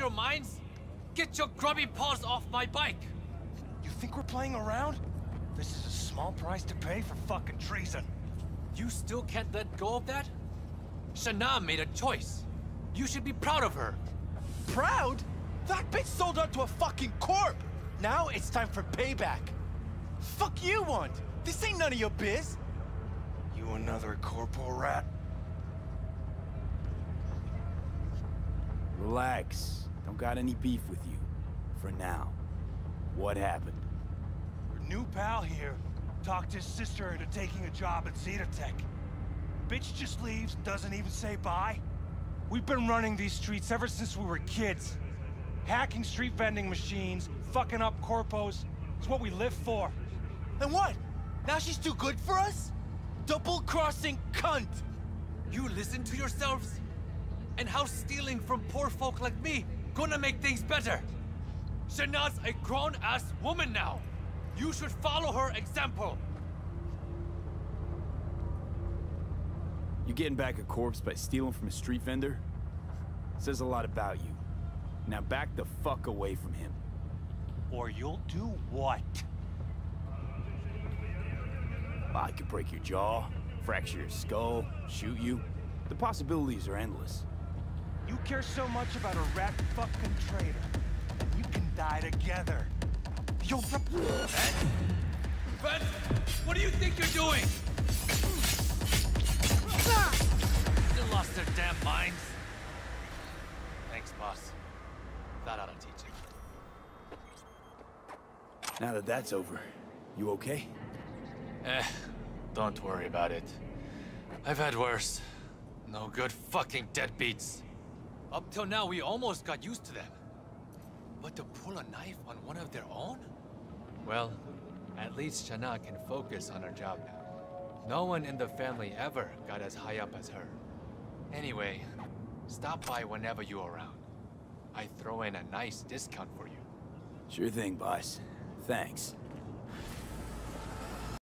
your minds? Get your grubby paws off my bike! You think we're playing around? This is a small price to pay for fucking treason. You still can't let go of that? Shanam made a choice. You should be proud of her. Proud? That bitch sold out to a fucking corp! Now it's time for payback. Fuck you want! This ain't none of your biz! You another corpo rat? Relax. Don't got any beef with you. For now. What happened? Our new pal here talked his sister into taking a job at Zeta Tech. Bitch just leaves, doesn't even say bye. We've been running these streets ever since we were kids. Hacking street vending machines, fucking up corpos. It's what we live for. Then what? Now she's too good for us? Double-crossing cunt! You listen to yourselves? And how's stealing from poor folk like me gonna make things better? Shanaz's a grown-ass woman now. You should follow her example. You getting back a corpse by stealing from a street vendor? Says a lot about you. Now back the fuck away from him. Or you'll do what? I could break your jaw, fracture your skull, shoot you. The possibilities are endless. You care so much about a rat fucking traitor, and you can die together. You'll... Ben? What do you think you're doing? They lost their damn minds. Thanks, boss. That ought to teach him. Now that that's over, you okay? Don't worry about it. I've had worse. No good fucking deadbeats. Up till now, we almost got used to them. But to pull a knife on one of their own? Well, at least Shana can focus on her job now. No one in the family ever got as high up as her. Anyway, stop by whenever you're around. I throw in a nice discount for you. Sure thing, boss. Thanks.